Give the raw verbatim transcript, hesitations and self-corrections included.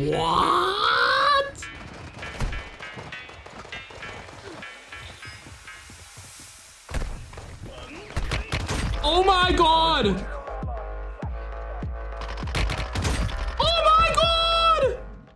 What? Oh my god!